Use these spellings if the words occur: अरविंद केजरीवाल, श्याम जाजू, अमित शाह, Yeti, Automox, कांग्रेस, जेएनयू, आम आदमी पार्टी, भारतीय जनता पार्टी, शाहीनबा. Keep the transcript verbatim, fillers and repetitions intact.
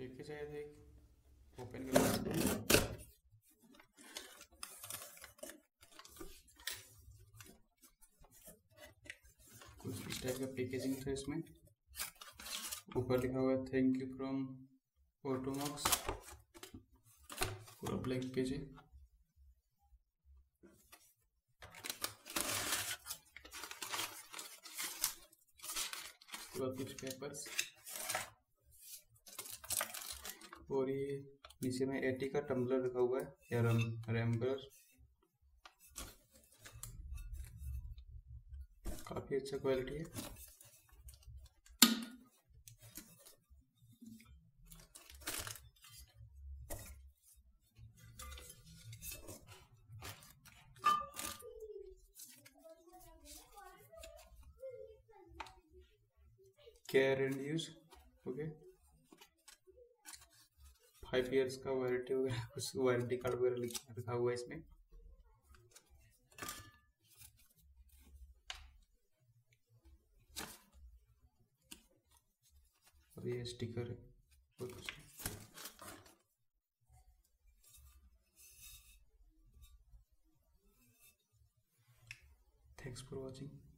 देखे शायद एक ओपन कर कुछ इस टाइप का पैकेजिंग था इसमें। ऊपर लिखा हुआ है थैंक यू फ्रॉम ऑटोमॉक्स, पूरा ब्लैक पेज है। पूरा कुछ पेपर्स और ये नीचे में एटी का टम्बलर रखा हुआ है या रैम्बलर। काफी अच्छा क्वालिटी है। Care and use, okay, five years का वारंटी वगैरह, कुछ वारंटी कार्ड वगैरह लिखा हुआ है इसमें। और ये स्टिकर है और कुछ नहीं। Thanks for watching.